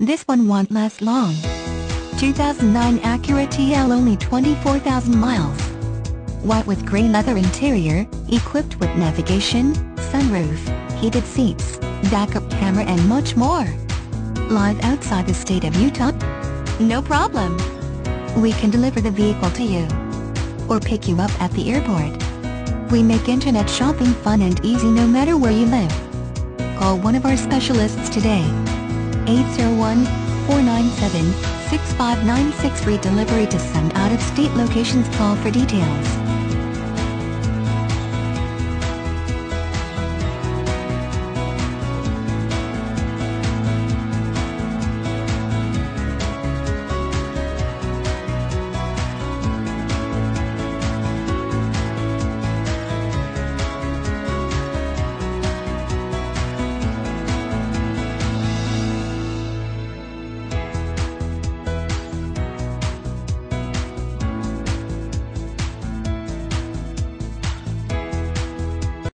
This one won't last long. 2009 Acura TL, only 24,000 miles. White with grey leather interior, equipped with navigation, sunroof, heated seats, backup camera and much more. Live outside the state of Utah? No problem. We can deliver the vehicle to you, or pick you up at the airport. We make internet shopping fun and easy no matter where you live. Call one of our specialists today. 801-497-6596 for delivery to some out-of-state locations. Call for details.